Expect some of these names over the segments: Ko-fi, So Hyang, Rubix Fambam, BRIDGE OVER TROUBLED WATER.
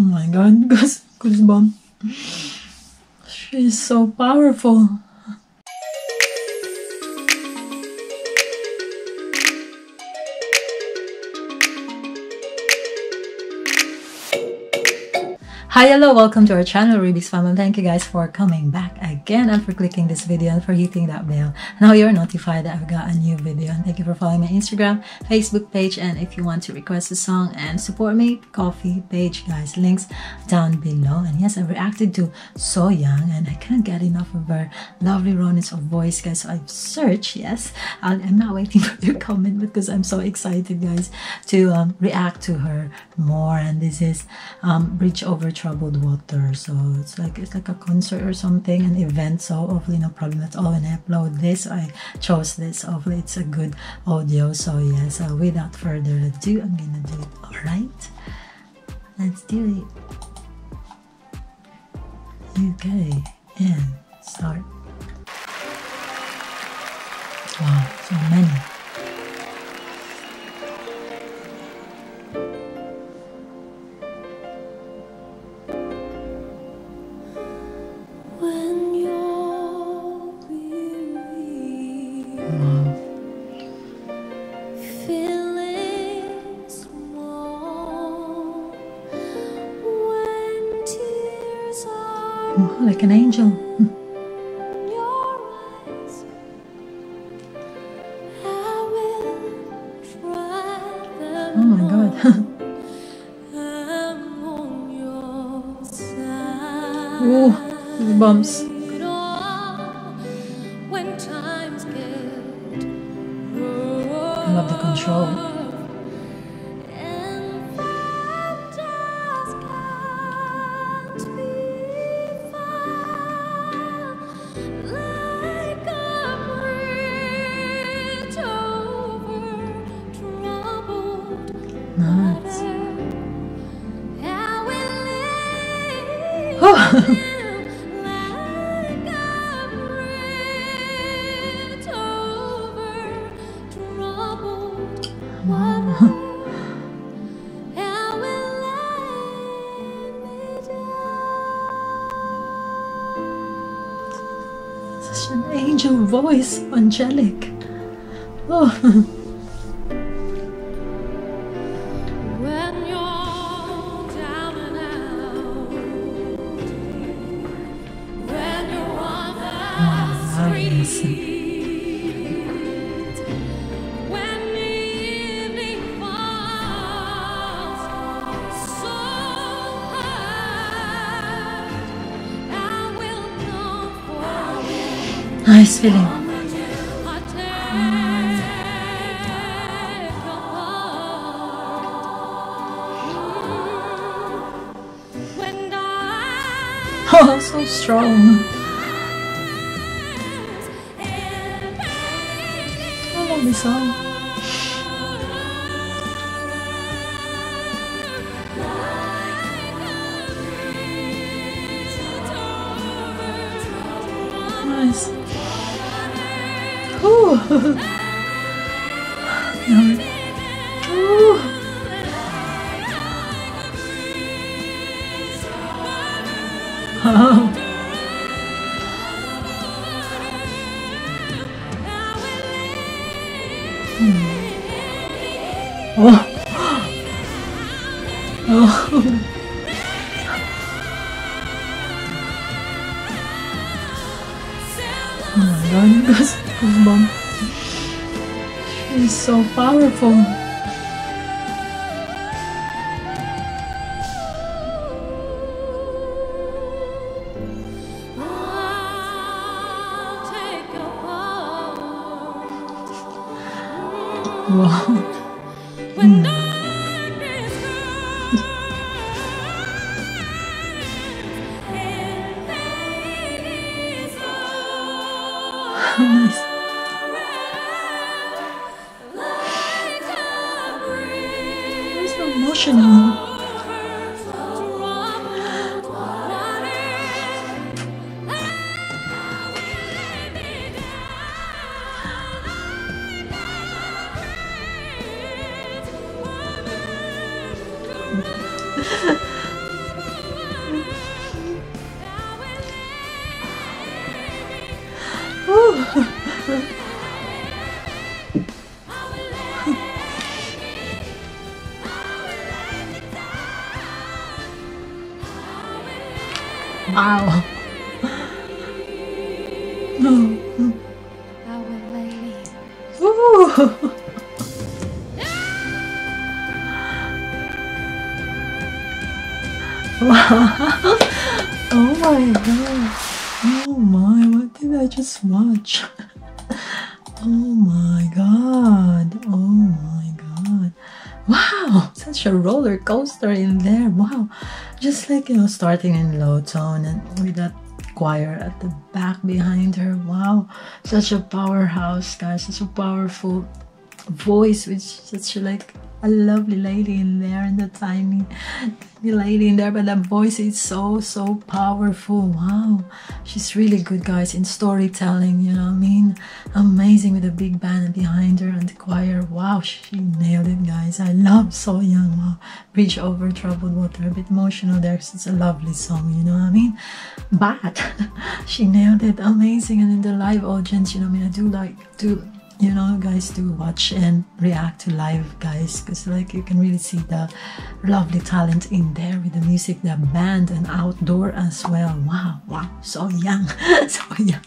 Oh my god, goosebumps. She's so powerful. Hi, hello, welcome to our channel, Rubix Fambam. Thank you guys for coming back again and for clicking this video and for hitting that bell. Now you're notified that I've got a new video. And thank you for following my Instagram, Facebook page, and if you want to request a song and support me, Ko-fi page, guys, links down below. And yes, I reacted to So Hyang and I can't get enough of her lovely rawness of voice, guys. So I've searched, yes, I'm not waiting for your comment because I'm so excited, guys, to react to her more. And this is Bridge Over Troubled Water, so it's like a concert or something, an event, so hopefully no problem at all when I upload this. I chose this, hopefully it's a good audio. So yes, without further ado, I'm gonna do it. All right, let's do it. Okay, and start. Wow, so many. Oh, like an angel. Oh my god. Oh, the bumps. I love the control. Such an angel voice, angelic. Oh. Nice feeling. Oh, so strong. I love this song. Ooh. Ooh. Oh. Oh. Oh. Oh my god, goosebumps. She's so powerful. Wow. Nice. It's so emotional. Wow. Ooh. Wow. Oh my god. Oh my, what did I just watch? Oh my god. Oh my god. Wow, such a roller coaster in there. Wow. Just like, you know, starting in low tone and with that choir at the back behind her. Wow. Such a powerhouse, guys. Such a powerful voice with such like a lovely lady in there, and the tiny lady in there, but that voice is so powerful. Wow, she's really good, guys, in storytelling, you know what I mean? Amazing with a big band behind her and the choir. Wow, she nailed it, guys. I love So Hyang. Wow, Bridge Over Troubled Water, a bit emotional there because it's a lovely song, you know what I mean? But she nailed it, amazing. And in the live audience, you know what I mean, I do like to, you know, guys, to watch and react to live, guys, because like you can really see the lovely talent in there with the music, the band, and outdoor as well. Wow, wow, So Hyang, So Hyang.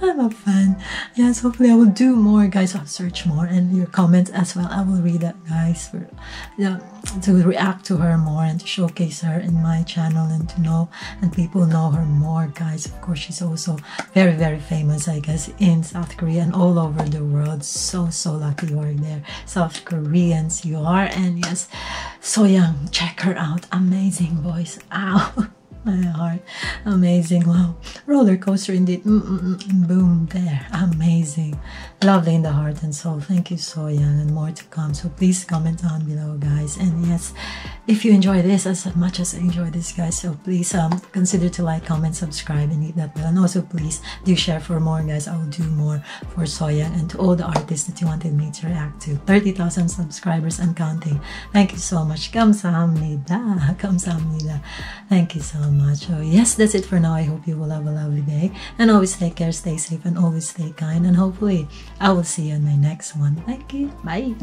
I'm a fan. Yes, hopefully I will do more, guys. I'll search more, and your comments as well. I will read that, guys, for, yeah, to react to her more and to showcase her in my channel and to know and people know her more, guys. Of course, she's also very famous, I guess, in South Korea and all over the world. So lucky you are there, South Koreans you are. And yes, So Hyang, check her out. Amazing voice. Ow. My heart, amazing. Wow, roller coaster indeed. Boom there, amazing, lovely in the heart and soul. Thank you, So Hyang, and more to come. So please comment down below, guys. And yes, if you enjoy this as much as I enjoy this, guys, so please consider to like, comment, subscribe, and hit that bell. And also please do share for more, guys. I will do more for So Hyang and to all the artists that you wanted me to react to. 30,000 subscribers and counting. Thank you so much. Kamsahamnida, kamsahamnida. Thank you so much. Oh yes, that's it for now. I hope you will have a lovely day, and always take care, stay safe, and always stay kind. And hopefully I will see you in my next one. Thank you. Bye.